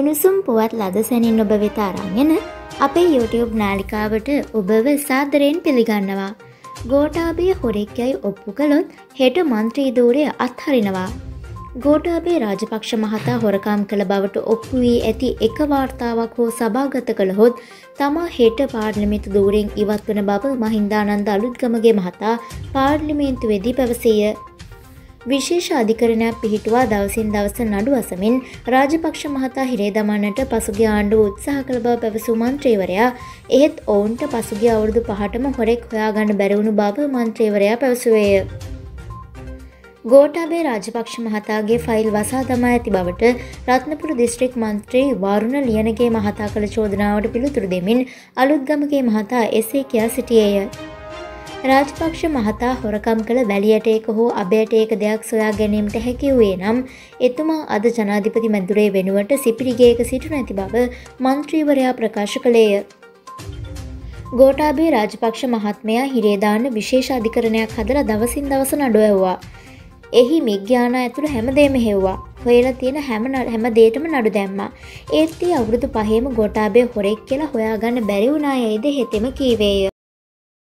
උණුසුම් පුවත් ලද සැනින් ඔබ වෙත අරන් අපේ YouTube නාලිකාවට ඔබව සාදරයෙන් පිළිගන්නවා. ගෝඨාභය හොරෙක්යයි ඔප්පු කළොත් හෙට മന്ത്രി ධූරය අත්හරිනවා. ගෝඨාභය රාජපක්ෂ මහතා හොරකම් කළ බවට ඔප්පු වී ඇති එක වාර්තාවක් හෝ සභාගත කළහොත් තමා හෙට පාර්ලිමේන්තු ධූරයෙන් ඉවත් වන බව මහින්දානන්ද අලුත්ගමගේ මහතා පාර්ලිමේන්තුවේදී පැවසිය. විශේෂ අධිකරණයක් පිහිටුවා දවසින් දවස නඩු අසමින් රාජපක්ෂ මහතා හිරේ දමන්නට පසුගිය ආණ්ඩුව උත්සාහ කළ බව පැවසූ මන්ත්‍රීවරයා, එහෙත් ඔවුන්ට පසුගිය අවුරුදු 5ටම හොරෙක් හොයාගන්න බැරි වුණු බව මන්ත්‍රීවරයා පැවසුවේය. ගෝඨාභය රාජපක්ෂ මහතාගේ ෆයිල් වසා දමා ඇති බවට රත්නපුර දිස්ත්‍රික් මන්ත්‍රී වරුණ ලියනගේ මහතා කළ චෝදනාවට පිළිතුරු දෙමින් අලුත්ගමගේ මහතා එසේ කියා සිටියේය. රාජපක්ෂ මහතා හොරකම් කළ වැලියට එක හෝ අබයට එක දෙයක් සොයා ගැනීමට හැකි වුණේ නම් එතුමා අද ජනාධිපති මැදුරේ වෙනුවට සිපිරිගේක සිටු නැති බව මන්ත්‍රීවරයා ප්‍රකාශ කළේය. ගෝඨාභය රාජපක්ෂ මහත්මයා හිරේ දාන්න විශේෂ අධිකරණයක් හදලා දවසින් දවස නඩු ඇහුවා. එහි මිග්‍යාන ඇතුළු හැමදේම හෙව්වා. හොයලා තියෙන හැම දෙයකම නඩු දැම්මා. ඒත් ඒ අවුරුදු 5ෙම ගෝඨාභය හොරෙක් කියලා හොයාගන්න බැරි වුණායයිද හෙතෙම කීවේය.